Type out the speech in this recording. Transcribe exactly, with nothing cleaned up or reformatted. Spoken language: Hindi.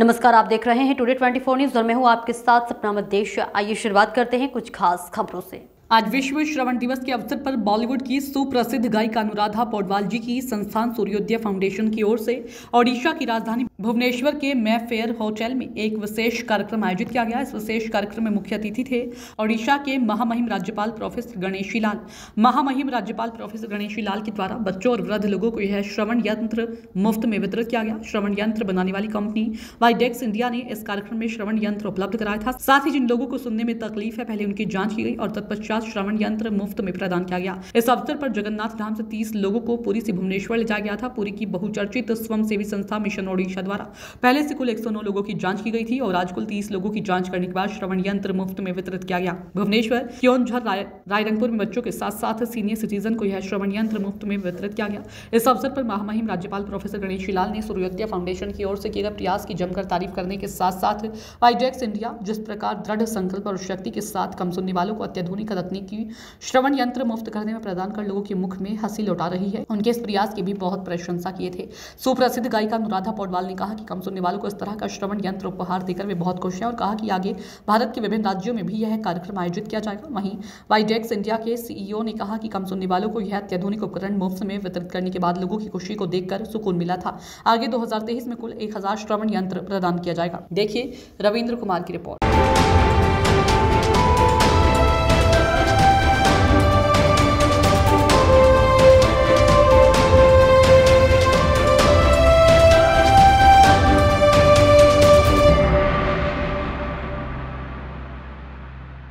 नमस्कार, आप देख रहे हैं टुडे चौबीस न्यूज और मैं हूं आपके साथ सपना मध्य। आइए शुरुआत करते हैं कुछ खास खबरों से। आज विश्व श्रवण दिवस के अवसर पर बॉलीवुड की सुप्रसिद्ध गायिका अनुराधा पौडवाल जी की संस्थान सूर्योदय फाउंडेशन की ओर से ओडिशा की राजधानी भुवनेश्वर के मैफेयर होटल में एक विशेष कार्यक्रम आयोजित किया गया। इस विशेष कार्यक्रम में मुख्य अतिथि थे ओडिशा के महामहिम राज्यपाल प्रोफेसर गणेशी लाल। महामहिम राज्यपाल प्रोफेसर गणेशी लाल के द्वारा बच्चों और वृद्ध लोगों को यह श्रवण यंत्र मुफ्त में वितरित किया गया। श्रवण यंत्र बनाने वाली कंपनी वाइडेक्स इंडिया ने इस कार्यक्रम में श्रवण यंत्र उपलब्ध कराया था। साथ ही जिन लोगों को सुनने में तकलीफ है, पहले उनकी जाँच की गई और तत्पश्चात श्रवण यंत्र मुफ्त में प्रदान किया गया। इस अवसर पर जगन्नाथ धाम से तीस लोगों को पुरी से भुवनेश्वर ले जाया गया था। पुरी की बहुचर्चित स्वयंसेवी संस्था मिशन ओडिशा द्वारा पहले से कुल एक सौ नौ लोगों की जांच की गई थी और आज कुल तीस लोगों की जांच करने के बाद श्रवण यंत्र मुफ्त में वितरित किया गया। भुवनेश्वर, क्योंझर, रायरंगपुर में बच्चों के साथ साथ सीनियर सिटीजन को यह श्रवण यंत्र मुफ्त में वितरित किया गया। इस अवसर पर महामहिम राज्यपाल प्रोफेसर गणेशी लाल ने सूर्योदय फाउंडेशन की ओर से किए गए प्रयास की जमकर तारीफ करने के साथ साथ वाइडेक्स इंडिया जिस प्रकार दृढ़ संकल्प और शक्ति के साथ कम सुनने वालों को अत्याधुनिक की श्रवण यंत्र मुफ्त करने में प्रदान कर लोगों के मुख में हंसी लौटा रही है, उनके इस प्रयास की भी बहुत प्रशंसा किए थे। सुप्रसिद्ध गायिका अनुराधा पौडवाल ने कहा कि कम सुनने वालों को इस तरह का श्रवण यंत्र उपहार देकर वे बहुत खुश हैं और कहा कि आगे भारत के विभिन्न राज्यों में भी यह कार्यक्रम आयोजित किया जाएगा। वहीं वाइडेक्स इंडिया के सीईओ ने कहा कि कम सुनने वालों को यह अत्याधुनिक उपकरण मुफ्त में वितरित करने के बाद लोगों की खुशी को देखकर सुकून मिला था। आगे दो हजार तेईस में कुल एक हजार श्रवण यंत्र प्रदान किया जाएगा। देखिए रविंद्र कुमार की रिपोर्ट।